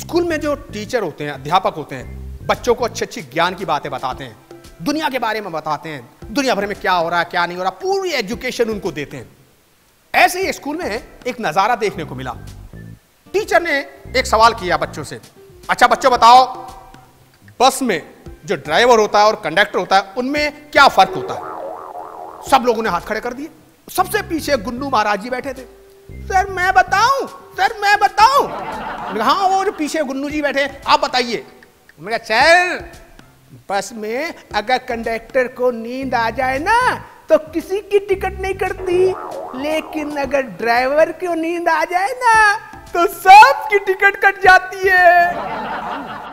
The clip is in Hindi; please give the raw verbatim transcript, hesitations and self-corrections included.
स्कूल में जो टीचर होते हैं, अध्यापक होते हैं, बच्चों को अच्छी अच्छी ज्ञान की बातें बताते हैं, दुनिया के बारे में बताते हैं, दुनिया भर में क्या हो रहा है क्या नहीं हो रहा, पूरी एजुकेशन उनको देते हैं। ऐसे ही स्कूल में एक नज़ारा देखने को मिला। टीचर ने एक सवाल किया बच्चों से, अच्छा बच्चों बताओ बस में जो ड्राइवर होता है और कंडक्टर होता है उनमें क्या फर्क होता है। सब लोगों ने हाथ खड़े कर दिए। सबसे पीछे गुन्नू महाराज जी बैठे थे। सर मैं बताऊं, सर मैं बताऊं। हाँ वो जो पीछे गुन्नू जी बैठे आप बताइए। मैंने कहा चल बस में अगर कंडक्टर को नींद आ जाए ना तो किसी की टिकट नहीं करती, लेकिन अगर ड्राइवर को नींद आ जाए ना तो सबकी टिकट कट जाती है।